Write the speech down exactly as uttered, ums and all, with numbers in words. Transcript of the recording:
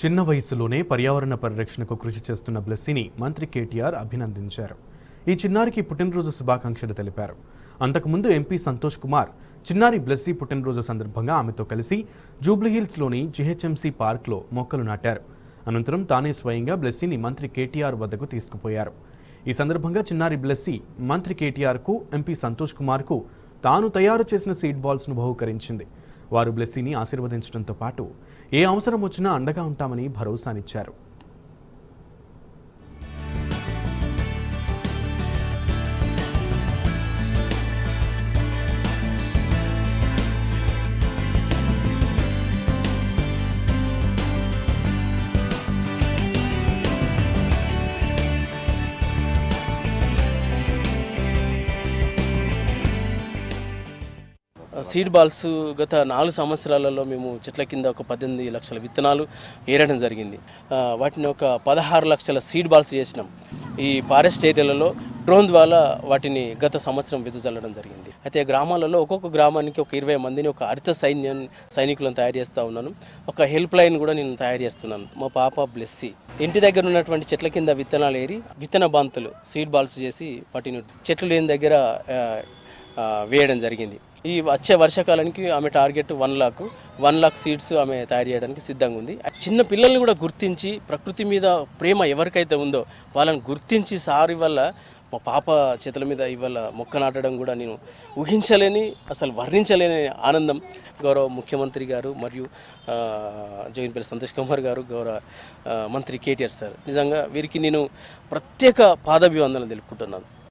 చిన్న వయసులోనే పర్యావరణ పరిరక్షణకు కృషి చేస్తున్న బ్లెస్సీని మంత్రి కేటీఆర్ అభినందించారు. ఈ చిన్నారికి పుట్టినరోజు శుభాకాంక్షలు తెలిపారు. అంతకుముందు ఎంపీ సంతోష్ కుమార్ చిన్నారి బ్లెస్సీ పుట్టినరోజు సందర్భంగా ఆమెతో కలిసి జూబ్లీహిల్స్ లోని జీహెచ్ఎంసీ పార్క్ లో మొక్కలు నాటారు. అనంతరం తానే స్వయంగా బ్లెస్సీని మంత్రి కేటీఆర్ వద్దకు తీసుకుపోయారు. ఈ సందర్భంగా చిన్నారి బ్లెస్సీ మంత్రి కేటీఆర్ కు ఎంపీ సంతోష్ కుమార్ కు తాను తయారు చేసిన సీడ్ బాల్స్ ను బహుకరించింది. వారు బ్లెస్సీని ఆశీర్వదించడంతో పాటు ఏ అవసరం వచ్చినా అండగా ఉంటామని భరోసానిచ్చారు. సీడ్ బాల్స్ గత నాలుగు సంవత్సరాలలో మేము చెట్ల కింద ఒక పద్దెనిమిది లక్షల విత్తనాలు ఏరడం జరిగింది. వాటిని ఒక పదహారు లక్షల సీడ్ బాల్స్ చేసినాం. ఈ ఫారెస్ట్ ఏరియాలలో డ్రోన్ ద్వారా వాటిని గత సంవత్సరం వెదజల్లడం జరిగింది. అయితే గ్రామాలలో ఒక్కొక్క గ్రామానికి ఒక ఇరవై మందిని ఒక హరిత సైన్య సైనికులను తయారు చేస్తూ ఉన్నాను. ఒక హెల్ప్ లైన్ కూడా నేను తయారు చేస్తున్నాను. మా పాప బ్లెస్సీ ఇంటి దగ్గర ఉన్నటువంటి చెట్ల కింద విత్తనాలు ఏరి విత్తన బంతులు సీడ్ బాల్స్ చేసి వాటిని చెట్లు లేని దగ్గర వేయడం జరిగింది. ఈ వచ్చే వర్షాకాలానికి ఆమె target one lakh one lakh seeds ఆమె తయారు చేయడానికి సిద్ధంగా ఉంది. చిన్న పిల్లల్ని కూడా గుర్తించి ప్రకృతి మీద ప్రేమ ఎవరికైతే ఉందో వాళ్ళని గుర్తించి సారి వల్ల మా పాప చేతుల మీద ఇవాళ మొక్క నాటడం కూడా నేను ఊహించలేని అసలు వర్ణించలేని ఆనందం. గౌరవ ముఖ్యమంత్రి గారు మరియు జోగినపల్లి సంతోష్ కుమార్ గారు, గౌరవ మంత్రి కేటీఆర్ సార్, నిజంగా వీరికి నేను ప్రత్యేక పాదాభివందనలు తెలుపుకుంటున్నాను.